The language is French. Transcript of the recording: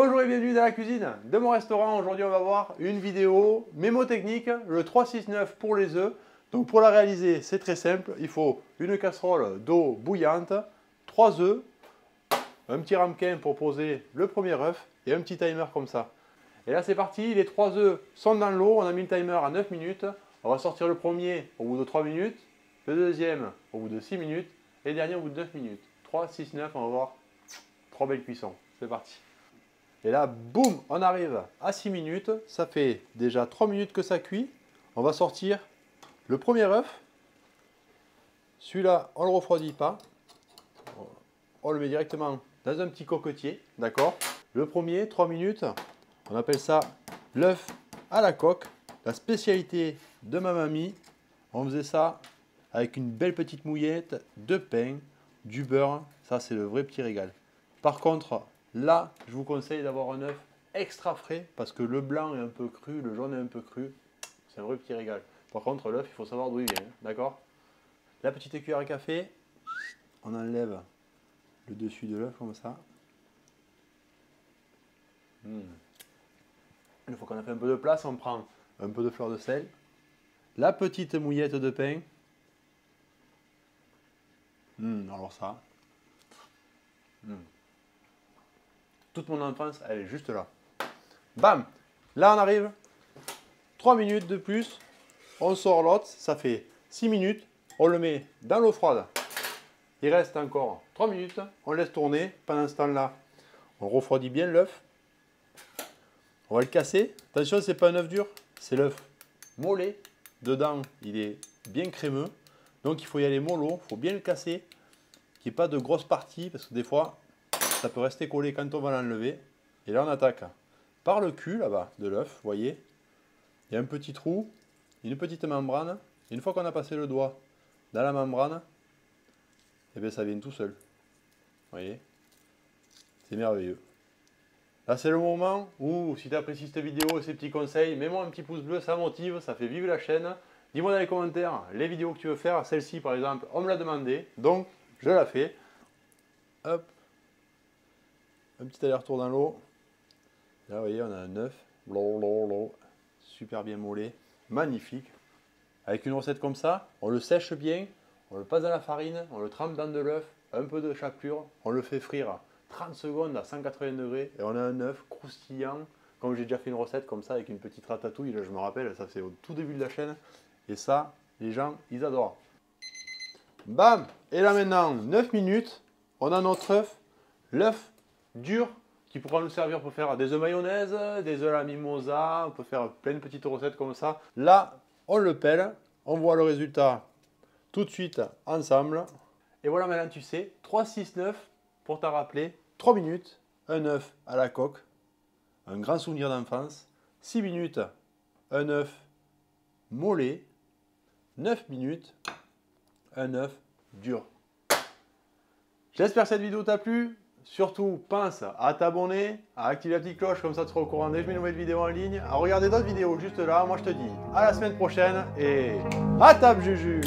Bonjour et bienvenue dans la cuisine de mon restaurant. Aujourd'hui on va voir une vidéo mémotechnique, le 369 pour les œufs. Donc pour la réaliser c'est très simple, il faut une casserole d'eau bouillante, 3 œufs, un petit ramequin pour poser le premier œuf et un petit timer comme ça. Et là c'est parti, les 3 œufs sont dans l'eau, on a mis le timer à 9 minutes. On va sortir le premier au bout de 3 minutes, le deuxième au bout de 6 minutes et le dernier au bout de 9 minutes. 3, 6, 9, on va voir 3 belles cuissons, c'est parti. Et là, boum, on arrive à 6 minutes. Ça fait déjà 3 minutes que ça cuit. On va sortir le premier œuf. Celui-là, on ne le refroidit pas. On le met directement dans un petit cocotier. D'accord. Le premier, 3 minutes. On appelle ça l'œuf à la coque. La spécialité de ma mamie. On faisait ça avec une belle petite mouillette de pain, du beurre. Ça, c'est le vrai petit régal. Par contre... là, je vous conseille d'avoir un œuf extra frais parce que le blanc est un peu cru, le jaune est un peu cru. C'est un vrai petit régal. Par contre, l'œuf, il faut savoir d'où il vient, d'accord? La petite cuillère à café, on enlève le dessus de l'œuf comme ça. Une fois qu'on a fait un peu de place, on prend un peu de fleur de sel, la petite mouillette de pain. Alors ça... toute mon enfance, elle est juste là. Bam! Là, on arrive. 3 minutes de plus. On sort l'autre. Ça fait 6 minutes. On le met dans l'eau froide. Il reste encore 3 minutes. On laisse tourner. Pendant ce temps-là, on refroidit bien l'œuf. On va le casser. Attention, c'est pas un œuf dur. C'est l'œuf mollet. Dedans, il est bien crémeux. Donc, il faut y aller mollo. Il faut bien le casser. Qu'il n'y ait pas de grosse partie. Parce que des fois... ça peut rester collé quand on va l'enlever. Et là, on attaque par le cul, là-bas, de l'œuf. Vous voyez, il y a un petit trou, une petite membrane. Et une fois qu'on a passé le doigt dans la membrane, eh bien, ça vient tout seul. Vous voyez, c'est merveilleux. Là, c'est le moment où, si tu apprécies cette vidéo et ces petits conseils, mets-moi un petit pouce bleu, ça motive, ça fait vivre la chaîne. Dis-moi dans les commentaires les vidéos que tu veux faire. Celle-ci, par exemple, on me l'a demandé, donc je la fais. Hop. Un petit aller-retour dans l'eau. Là, vous voyez, on a un œuf. Super bien mollet. Magnifique. Avec une recette comme ça, on le sèche bien. On le passe dans la farine. On le trempe dans de l'œuf. Un peu de chapelure. On le fait frire à 30 secondes à 180 degrés. Et on a un œuf croustillant. Comme j'ai déjà fait une recette comme ça avec une petite ratatouille. Là, je me rappelle, ça c'est au tout début de la chaîne. Et ça, les gens, ils adorent. Bam! Et là maintenant, 9 minutes. On a notre œuf. L'œuf dur qui pourra nous servir pour faire des œufs mayonnaise, des œufs à la mimosa, on peut faire plein de petites recettes comme ça. Là, on le pèle, on voit le résultat tout de suite ensemble. Et voilà, maintenant tu sais, 3, 6, 9, pour t'en rappeler, 3 minutes, un œuf à la coque, un grand souvenir d'enfance, 6 minutes, un œuf mollet, 9 minutes, un œuf dur. J'espère que cette vidéo t'a plu. Surtout, pense à t'abonner, à activer la petite cloche, comme ça tu seras au courant dès que je mets une nouvelle vidéo en ligne, à regarder d'autres vidéos juste là. Moi je te dis à la semaine prochaine et à table Juju!